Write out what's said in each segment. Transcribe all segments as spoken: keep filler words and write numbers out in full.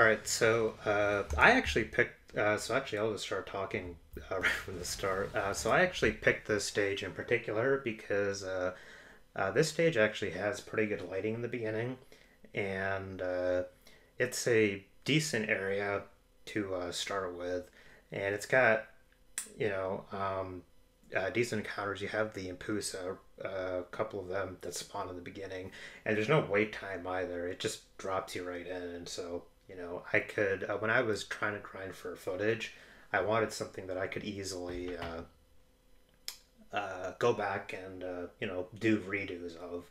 All right, so uh, I actually picked, uh, so actually I'll just start talking uh, right from the start. Uh, so I actually picked this stage in particular because uh, uh, this stage actually has pretty good lighting in the beginning, and uh, it's a decent area to uh, start with, and it's got, you know, um, uh, decent encounters. You have the Empusa, a uh, couple of them that spawn in the beginning, and there's no wait time either. It just drops you right in, and so, you know, I could, uh, when I was trying to grind for footage, I wanted something that I could easily uh, uh, go back and, uh, you know, do redos of.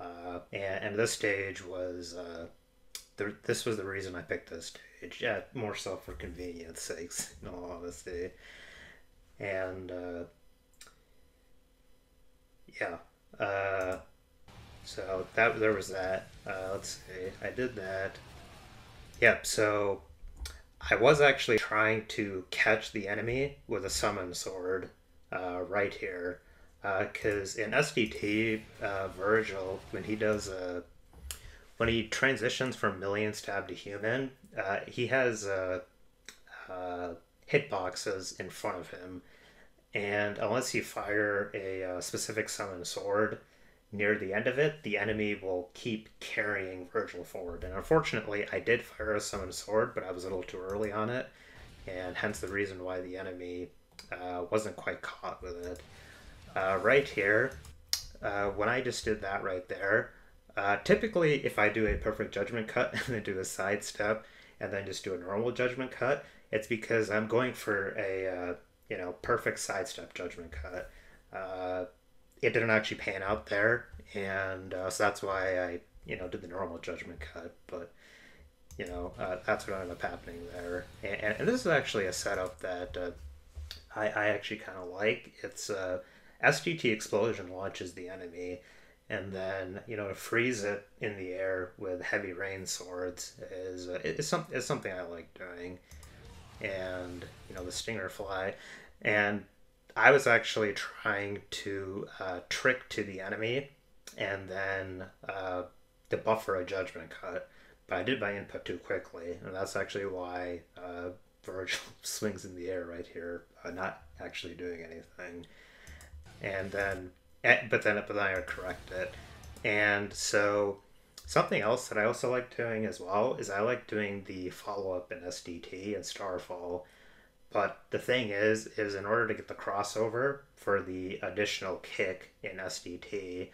Uh, and, and this stage was, uh, the, this was the reason I picked this stage, yeah, more so for convenience sakes, in all honesty. And, uh, yeah, uh, so that, there was that. Uh, let's see, I did that. Yep, so I was actually trying to catch the enemy with a Summon Sword uh, right here, because uh, in S D T, uh, Vergil, when he does a, when he transitions from Million Stab to Human, uh, he has uh, uh, hitboxes in front of him, and unless you fire a, a specific Summon Sword near the end of it, the enemy will keep carrying Vergil forward. And unfortunately, I did fire a Summon Sword, but I was a little too early on it, and hence the reason why the enemy uh, wasn't quite caught with it. Uh, right here, uh, when I just did that right there, uh, typically if I do a perfect judgment cut and then do a sidestep and then just do a normal judgment cut, it's because I'm going for a uh, you know, perfect sidestep judgment cut. Uh, It didn't actually pan out there, and uh, so that's why I, you know, did the normal judgment cut. But, you know, uh, that's what ended up happening there. And, and, and this is actually a setup that uh, I, I actually kind of like. It's uh, S D T Explosion launches the enemy, and then, you know, to freeze it in the air with heavy rain swords is uh, it's some, it's something I like doing. And, you know, the stinger fly, and I was actually trying to uh, trick to the enemy and then uh, debuffer a judgment cut, but I did my input too quickly, and that's actually why uh, Vergil swings in the air right here, uh, not actually doing anything. And then, but then, but then I would correct it. And so something else that I also like doing as well is I like doing the follow-up in S D T and Starfall. But the thing is, is in order to get the crossover for the additional kick in S D T,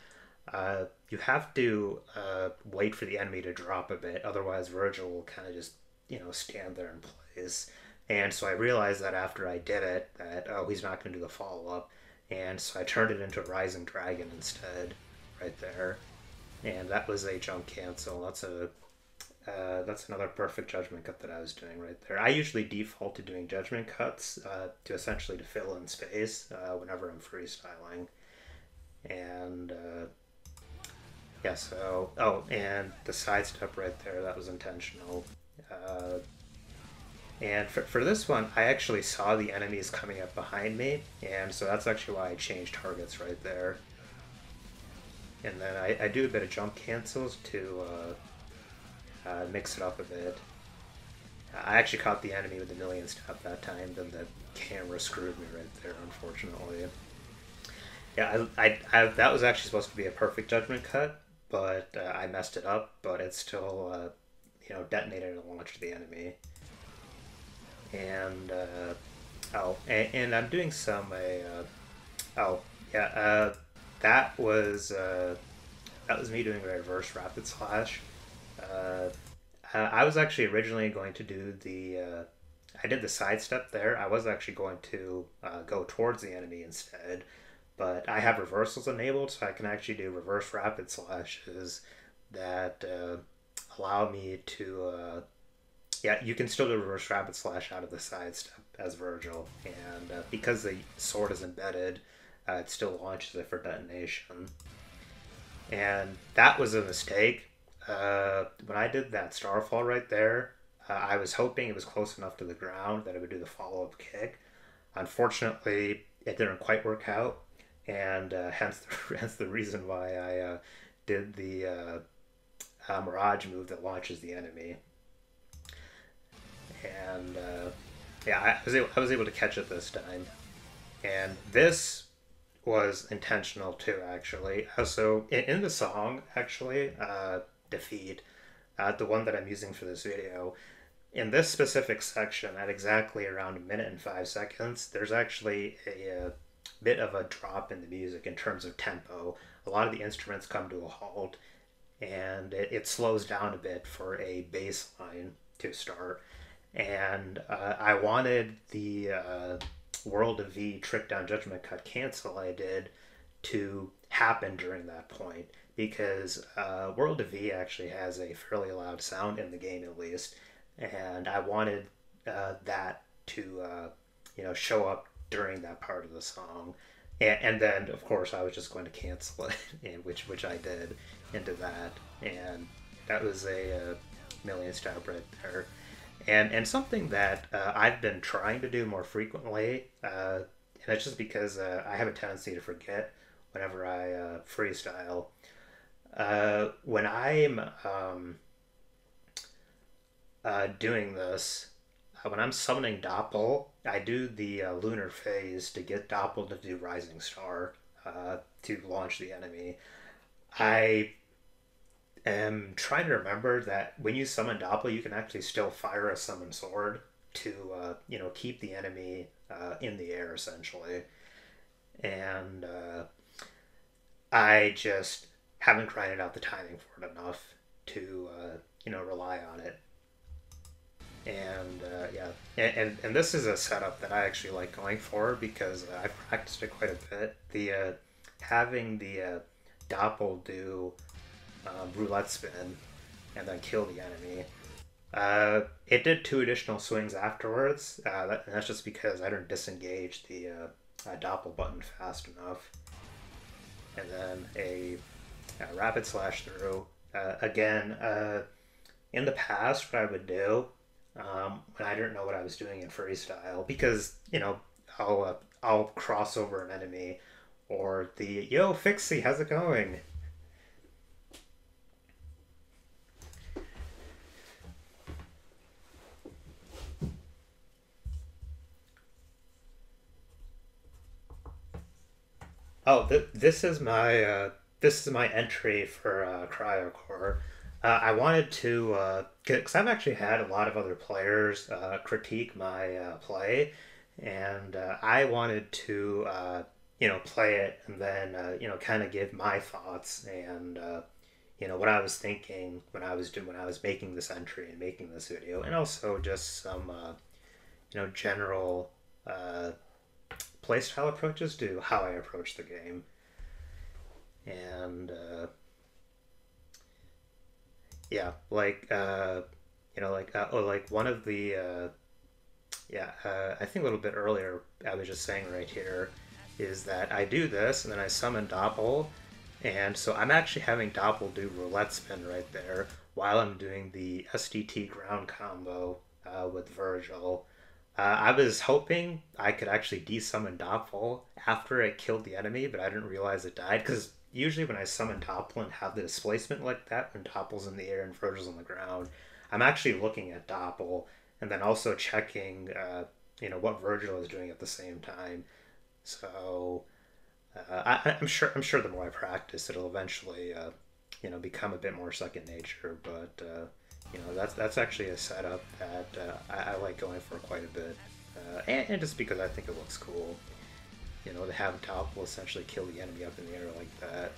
uh, you have to uh, wait for the enemy to drop a bit. Otherwise, Vergil will kind of just, you know, stand there in place. And so I realized that after I did it, that, oh, he's not going to do the follow-up. And so I turned it into a Rising Dragon instead, right there. And that was a jump cancel. That's a... Uh, that's another perfect judgment cut that I was doing right there. I usually default to doing judgment cuts uh, to essentially to fill in space uh, whenever I'm freestyling. And uh, yeah, so, oh, and the sidestep right there, that was intentional. Uh, and for, for this one, I actually saw the enemies coming up behind me, and so that's actually why I changed targets right there. And then I, I do a bit of jump cancels to... Uh, Uh, mix it up a bit. I actually caught the enemy with the Million Stab that time, then the camera screwed me right there, unfortunately. Yeah, I, I, I, that was actually supposed to be a perfect judgment cut, but uh, I messed it up, but it still, uh, you know, detonated and launched the enemy. And, uh, oh, and, and I'm doing some, uh, oh, yeah, uh, that was, uh, that was me doing a reverse rapid slash. Uh, I was actually originally going to do the, uh, I did the sidestep there. I was actually going to uh, go towards the enemy instead, but I have reversals enabled, so I can actually do reverse rapid slashes that uh, allow me to, uh, yeah, you can still do reverse rapid slash out of the sidestep as Vergil, and uh, because the sword is embedded, uh, it still launches it for detonation. And that was a mistake. Uh, when I did that Starfall right there, uh, I was hoping it was close enough to the ground that it would do the follow-up kick. Unfortunately, it didn't quite work out, and uh, hence, the, hence the reason why I uh, did the uh, uh, Mirage move that launches the enemy. and uh, yeah, I was, able, I was able to catch it this time. And this was intentional too, actually. Uh, so in, in the song, actually, uh, Defeat, uh, the one that I'm using for this video, in this specific section, at exactly around a minute and five seconds, there's actually a, a bit of a drop in the music in terms of tempo. A lot of the instruments come to a halt, and it, it slows down a bit for a bass line to start. And uh, I wanted the uh, World of V trick down judgment cut cancel I did to happen during that point, because uh, World of V actually has a fairly loud sound in the game, at least, and I wanted uh, that to uh, you know, show up during that part of the song. And, and then of course I was just going to cancel it, and which which I did into that, and that was a, a Million Stab right there. And, and something that uh, I've been trying to do more frequently, uh, and it's just because uh, I have a tendency to forget whenever I uh, freestyle. Uh, when I'm um, uh, doing this, uh, when I'm summoning Doppel, I do the uh, lunar phase to get Doppel to do Rising Star uh, to launch the enemy. I... I'm trying to remember that when you summon Doppel, you can actually still fire a Summon Sword to, uh, you know, keep the enemy uh, in the air, essentially. And uh, I just haven't grinded out the timing for it enough to, uh, you know, rely on it. And, uh, yeah. And, and, and this is a setup that I actually like going for, because I've practiced it quite a bit. The, uh, having the uh, Doppel do... Um, roulette spin and then kill the enemy. Uh, it did two additional swings afterwards, uh, that, and that's just because I didn't disengage the uh, uh, Doppel button fast enough. And then a, a rapid slash through. Uh, again, uh, in the past, what I would do um, when I didn't know what I was doing in freestyle, because, you know, I'll, uh, I'll cross over an enemy, or the, yo, Fixie, how's it going? Oh, th this is my uh, this is my entry for uh, Cryo Core. Uh, I wanted to, uh, because I've actually had a lot of other players uh, critique my uh, play, and uh, I wanted to uh, you know, play it and then uh, you know, kind of give my thoughts and uh, you know, what I was thinking when I was doing when I was making this entry and making this video, and also just some uh, you know, general. Uh, playstyle approaches to how I approach the game. And uh, yeah, like uh, you know, like uh, oh, like one of the uh, yeah, uh, I think a little bit earlier I was just saying right here is that I do this and then I summon Doppel, and so I'm actually having Doppel do roulette spin right there while I'm doing the S D T ground combo uh, with Vergil. Uh, I was hoping I could actually desummon Doppel after it killed the enemy, but I didn't realize it died, because usually when I summon Doppel and have the displacement like that, when Doppel's in the air and Vergil's on the ground, I'm actually looking at Doppel and then also checking, uh, you know, what Vergil is doing at the same time. So uh, I, I'm sure I'm sure the more I practice, it'll eventually, uh, you know, become a bit more second nature, but. Uh, You know, that's that's actually a setup that uh, I, I like going for quite a bit, uh, and, and just because I think it looks cool. You know, to have Doppel essentially kill the enemy up in the air like that.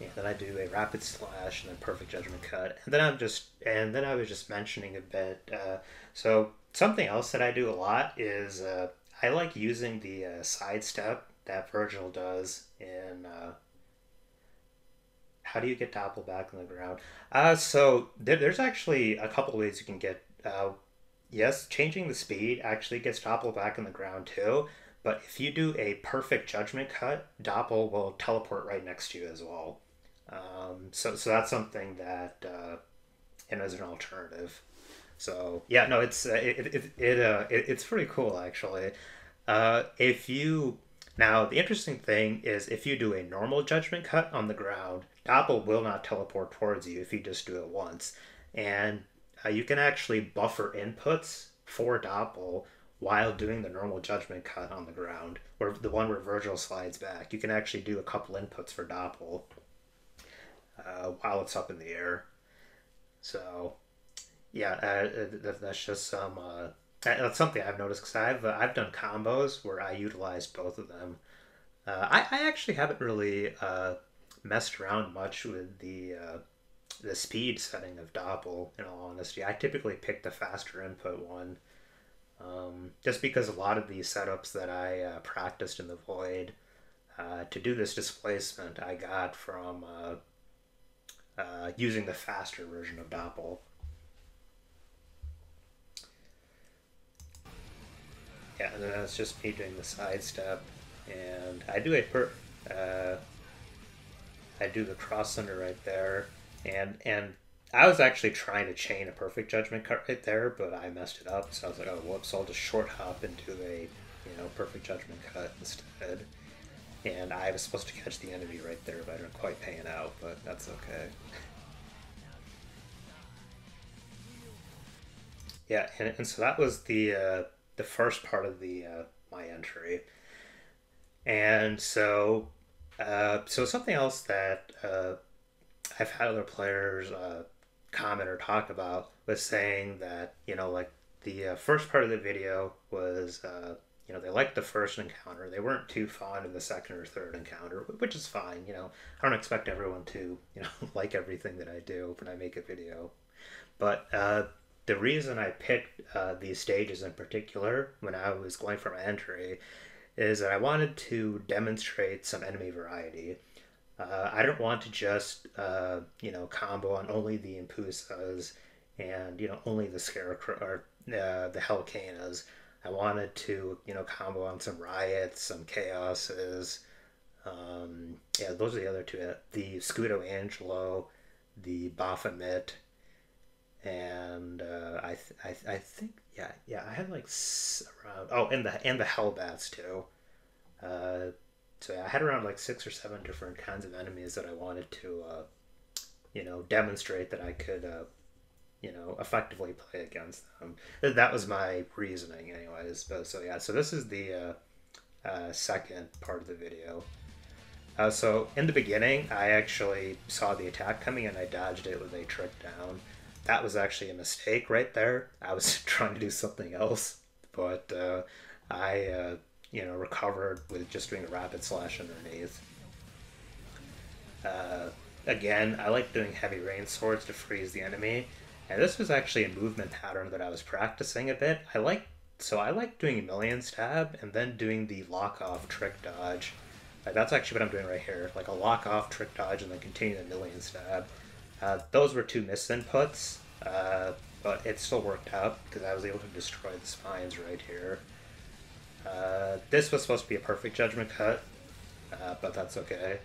And then I do a rapid slash and then perfect judgment cut, and then I'm just and then I was just mentioning a bit. Uh, so something else that I do a lot is uh, I like using the uh, sidestep that Vergil does in. Uh, How do you get Doppel back on the ground? Uh, so there, there's actually a couple ways you can get... Uh, yes, changing the speed actually gets Doppel back on the ground too, but if you do a perfect judgment cut, Doppel will teleport right next to you as well. Um, so, so that's something that uh, and as an alternative. So yeah, no, it's uh, it it, it, uh, it it's pretty cool actually. Uh, if you now the interesting thing is if you do a normal judgment cut on the ground, Doppel will not teleport towards you if you just do it once. And uh, you can actually buffer inputs for Topple while doing the normal judgment cut on the ground, or the one where Vergil slides back. You can actually do a couple inputs for Topple uh, while it's up in the air. So, yeah, uh, that's just some... Uh, that's something I've noticed, because I've, uh, I've done combos where I utilize both of them. Uh, I, I actually haven't really uh, messed around much with the uh, the speed setting of Topple, in all honesty. I typically pick the faster input one, um, just because a lot of these setups that I uh, practiced in the Void uh, to do this displacement I got from uh, uh, using the faster version of Topple. Yeah, and then that's just me doing the sidestep. And I do a per, uh, I do the cross under right there, and and I was actually trying to chain a perfect judgment cut right there, but I messed it up. So I was like, oh whoops, I'll just short hop and do a you know perfect judgment cut instead. And I was supposed to catch the enemy right there, but I didn't quite pan out, but that's okay. Yeah, and and so that was the uh, the first part of the uh, my entry. And so, uh, so something else that uh, I've had other players uh, comment or talk about was saying that, you know, like the uh, first part of the video was, uh, you know, they liked the first encounter. They weren't too fond of the second or third encounter, which is fine. You know, I don't expect everyone to, you know, like everything that I do when I make a video. But uh, the reason I picked uh, these stages in particular when I was going for my entry is that I wanted to demonstrate some enemy variety. Uh, I don't want to just, uh, you know, combo on only the Empusas and, you know, only the Scarecrow, or uh, the Hell Cainas. I wanted to, you know, combo on some Riots, some Chaoses. Um, yeah, those are the other two. The Scudo Angelo, the Baphomet, and uh, I, th I, th I think, yeah, yeah, I had like around, oh, and the and the Hellbaths too. Uh, so I had around like six or seven different kinds of enemies that I wanted to, uh, you know, demonstrate that I could, uh, you know, effectively play against them. That was my reasoning, anyways. But so yeah, so this is the uh, uh, second part of the video. Uh, so in the beginning, I actually saw the attack coming and I dodged it with a trick down. That was actually a mistake right there. I was trying to do something else, but uh, I, uh, you know, recovered with just doing a rapid slash underneath. Uh, again, I like doing heavy rain swords to freeze the enemy, and this was actually a movement pattern that I was practicing a bit. I like so I like doing a million stab and then doing the lock off trick dodge. Uh, that's actually what I'm doing right here, like a lock off trick dodge and then continue the million stab. Uh, those were two misinputs, uh, but it still worked out because I was able to destroy the spines right here. Uh, this was supposed to be a perfect judgment cut, uh, but that's okay.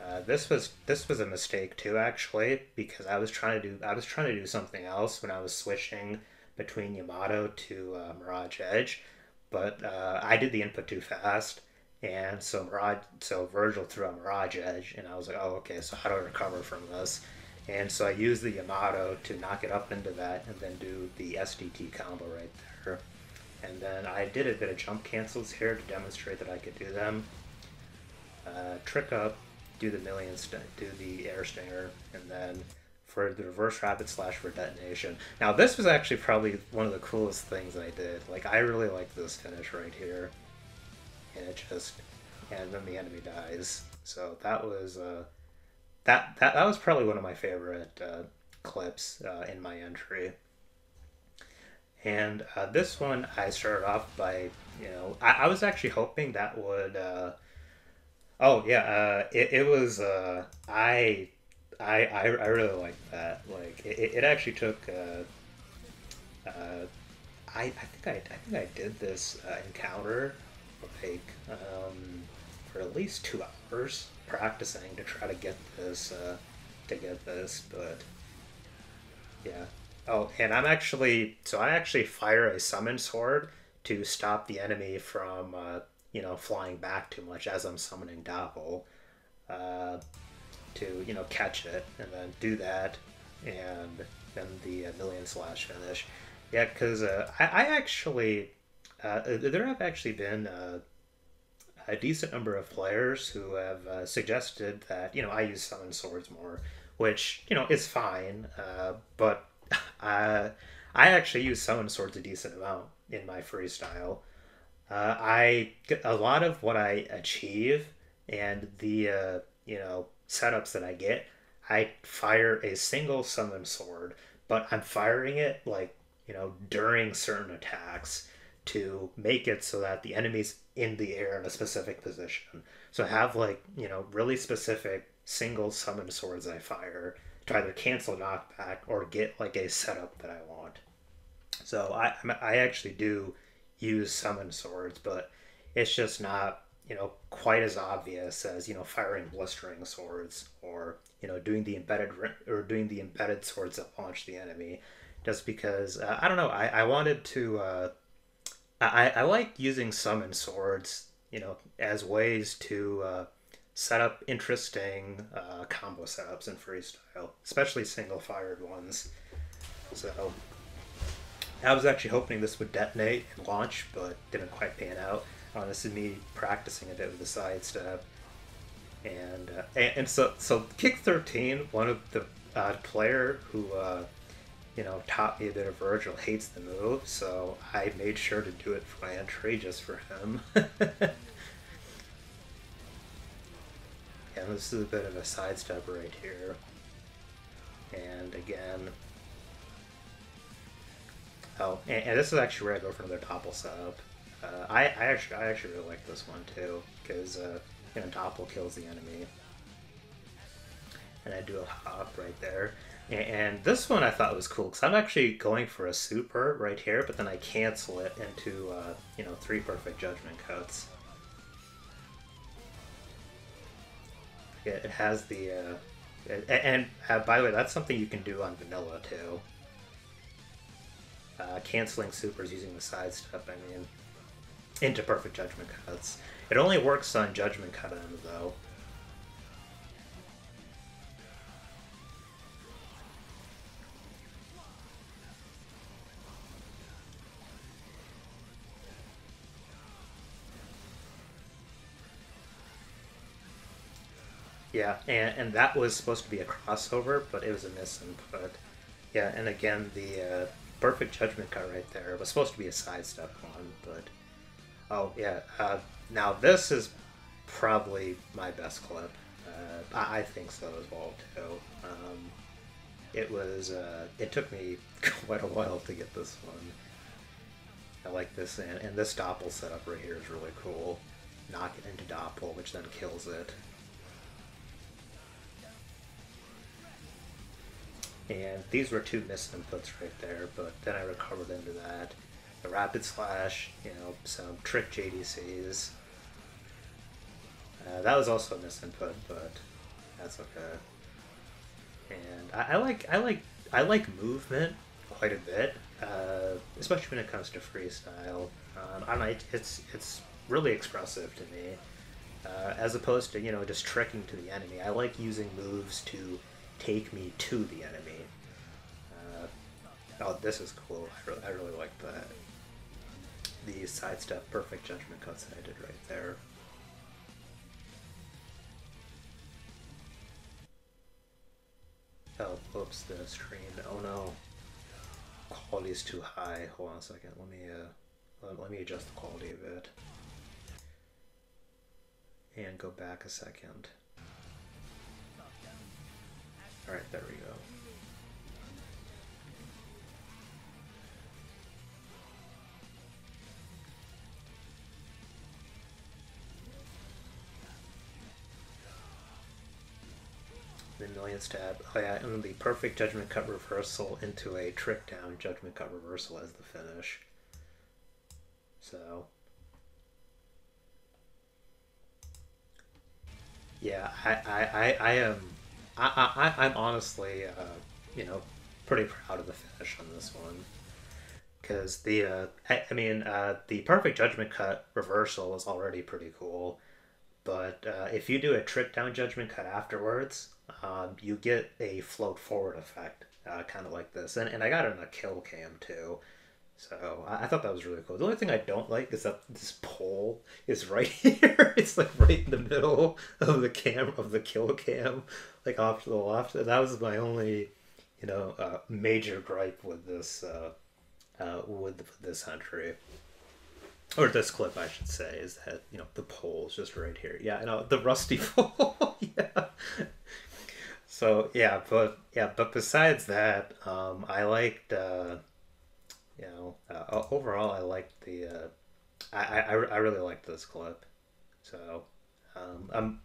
Uh, this was this was a mistake too, actually, because I was trying to do I was trying to do something else when I was switching between Yamato to uh, Mirage Edge, but uh, I did the input too fast. And so Mirage, so Vergil threw a Mirage Edge, and I was like, oh, okay, so how do I recover from this? And so I used the Yamato to knock it up into that and then do the S D T combo right there. And then I did a bit of jump cancels here to demonstrate that I could do them. Uh, trick up, do the million, do the air stinger, and then for the reverse rapid slash for detonation. Now this was actually probably one of the coolest things that I did. Like, I really like this finish right here. And it just, and then the enemy dies. So that was uh, that that that was probably one of my favorite uh, clips uh, in my entry. And uh, this one, I started off by, you know, I, I was actually hoping that would. Uh, oh yeah, uh, it it was uh, I I I really liked that. Like it, it actually took. Uh, uh, I I think I I think I did this uh, encounter like um, for at least two hours practicing to try to get this uh, to get this, but yeah. Oh, and I'm actually so I actually fire a summon sword to stop the enemy from uh, you know flying back too much as I'm summoning Topple uh, to you know catch it and then do that and than the uh, Million Slash finish. Yeah, because uh, I, I actually, uh, there have actually been uh, a decent number of players who have uh, suggested that, you know, I use Summon Swords more, which, you know, is fine, uh, but uh, I actually use Summon Swords a decent amount in my freestyle. Uh, I, a lot of what I achieve and the, uh, you know, setups that I get, I fire a single Summon Sword, but I'm firing it, like, you know, during certain attacks to make it so that the enemy's in the air in a specific position. So I have, like, you know, really specific single Summon Swords I fire to either cancel knockback or get, like, a setup that I want. So I, I actually do use Summon Swords, but it's just not, you know, quite as obvious as, you know, firing blistering swords or, you know, doing the embedded or doing the embedded swords that launch the enemy, just because uh, I don't know, I, I wanted to uh, I, I like using Summon Swords, you know, as ways to uh, set up interesting uh, combo setups in freestyle, especially single fired ones. So I was actually hoping this would detonate and launch, but didn't quite pan out. Uh, this is me practicing a bit with the sidestep, and, uh, and and so so kick thirteen. One of the uh, player who uh, you know taught me a bit of Vergil hates the move, so I made sure to do it for my entry just for him. And this is a bit of a sidestep right here, and again. Oh, and, and this is actually where I go for another topple setup. Uh, I, I actually I actually really like this one too, because uh, you know, topple kills the enemy, and I do a hop right there. And, and this one I thought was cool because I'm actually going for a super right here, but then I cancel it into uh, you know three perfect judgment cuts. It, it has the uh, it, and uh, by the way, that's something you can do on vanilla too. Uh, canceling supers using the sidestep. I mean. Into perfect judgment cuts. It only works on judgment cut end though. Yeah, and and that was supposed to be a crossover, but it was a misinput. Yeah, and again the uh, perfect judgment cut right there. It was supposed to be a sidestep one, but. Oh, yeah. Uh, now, this is probably my best clip. Uh, I, I think so as well, too. Um, it was, uh, it took me quite a while to get this one. I like this, and, and this Doppel setup right here is really cool. Knock it into Doppel, which then kills it. And these were two missed inputs right there, but then I recovered into that. The rapid slash, you know, some trick J D Cs. Uh, that was also a misinput, but that's okay. And I, I like, I like, I like movement quite a bit, uh, especially when it comes to freestyle. Um, I don't know, it, it's it's really expressive to me, uh, as opposed to you know just tricking to the enemy. I like using moves to take me to the enemy. Oh, this is cool. I really, I really like that. The sidestep perfect judgment cuts that I did right there. Oh, oops, the screen. Oh no, quality's too high. Hold on a second. Let me uh, let, let me adjust the quality of it and go back a second. All right, there we go. The Million Stab. Oh yeah, and the perfect judgment cut reversal into a trick down judgment cut reversal as the finish. So yeah, I I, I, I am I, I I'm honestly uh, you know pretty proud of the finish on this one, because the uh, I, I mean uh, the perfect judgment cut reversal is already pretty cool. But uh, if you do a trick down judgment cut afterwards, um, you get a float forward effect uh, kind of like this. And, and I got it on a kill cam too. So I, I thought that was really cool. The only thing I don't like is that this pole is right here. It's like right in the middle of the cam, of the kill cam, like off to the left. And that was my only, you know, uh, major gripe with this, uh, uh, with this entry. Or this clip, I should say, is that, you know, the pole's just right here. Yeah, you know, the rusty pole. Yeah. So, yeah, but, yeah, but besides that, um, I liked, uh, you know, uh, overall, I liked the, uh, I, I, I really liked this clip. So, um, um,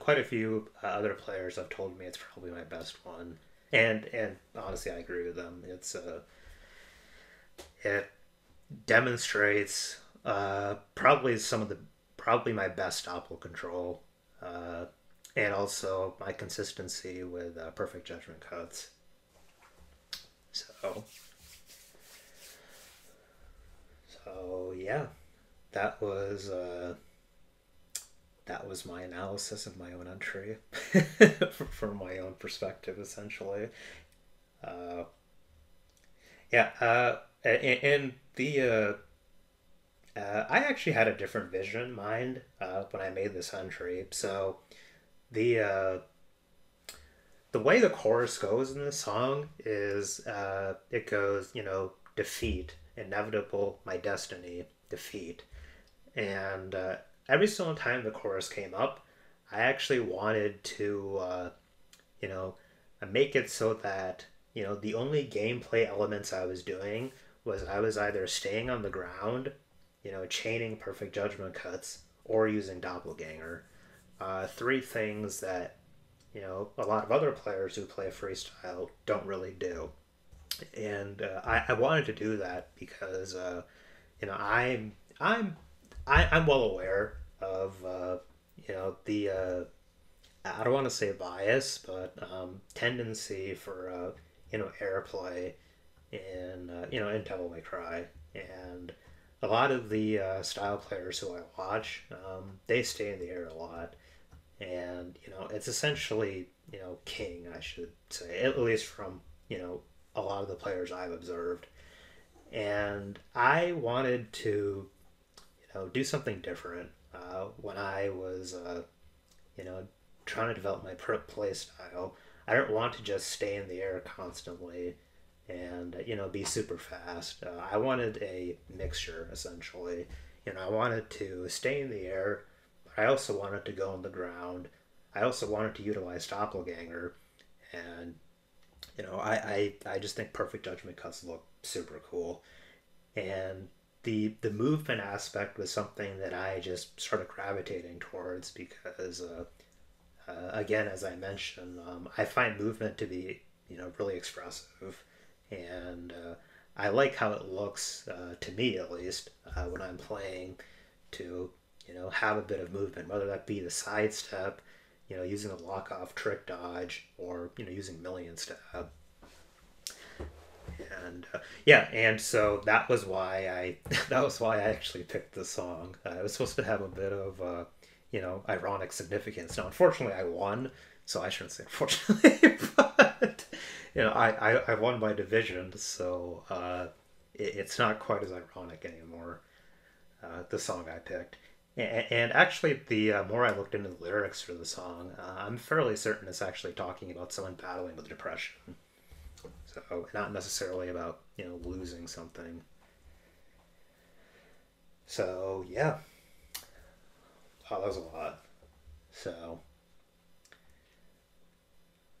quite a few other players have told me it's probably my best one. And, and honestly, I agree with them. It's, uh, it demonstrates... Uh, probably some of the, probably my best topple control, uh, and also my consistency with uh, perfect judgment cuts. So, so yeah, that was, uh, that was my analysis of my own entry from my own perspective, essentially. Uh, yeah, uh, and, and the, uh, Uh, I actually had a different vision in mind uh, when I made this entry. So the uh, the way the chorus goes in this song is uh, it goes, you know, defeat, inevitable, my destiny, defeat. And uh, every single time the chorus came up, I actually wanted to, uh, you know, make it so that, you know, the only gameplay elements I was doing was I was either staying on the ground, you know, chaining perfect judgment cuts or using doppelganger. Uh, three things that, you know, a lot of other players who play freestyle don't really do. And uh, I, I wanted to do that because, uh, you know, I'm, I'm, I, I'm well aware of, uh, you know, the, uh, I don't want to say bias, but um, tendency for, uh, you know, airplay in, uh, you know, in Devil May Cry. And a lot of the uh, style players who I watch, um, they stay in the air a lot. And, you know, it's essentially, you know, king, I should say, at least from, you know, a lot of the players I've observed. And I wanted to, you know, do something different uh, when I was, uh, you know, trying to develop my play style. I don't want to just stay in the air constantly and, you know, be super fast. Uh, I wanted a mixture, essentially. You know, I wanted to stay in the air, but I also wanted to go on the ground. I also wanted to utilize doppelganger. And, you know, I, I, I just think perfect judgment cuts look super cool. And the, the movement aspect was something that I just started gravitating towards because, uh, uh, again, as I mentioned, um, I find movement to be, you know, really expressive. And uh, I like how it looks, uh, to me at least, uh, when I'm playing, to, you know, have a bit of movement, whether that be the sidestep, you know, using the lock off trick dodge, or, you know, using million stab. And uh, yeah, and so that was why I that was why I actually picked this song. Uh, it was supposed to have a bit of uh, you know, ironic significance. Now, unfortunately, I won, so I shouldn't say unfortunately, but. You know, I, I, I won my division, so uh, it, it's not quite as ironic anymore, uh, the song I picked. And, and actually, the uh, more I looked into the lyrics for the song, uh, I'm fairly certain it's actually talking about someone battling with depression. So, not necessarily about, you know, losing something. So, yeah. Oh, that was a lot. So,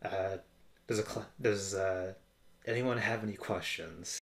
uh... Does, a, does uh, anyone have any questions?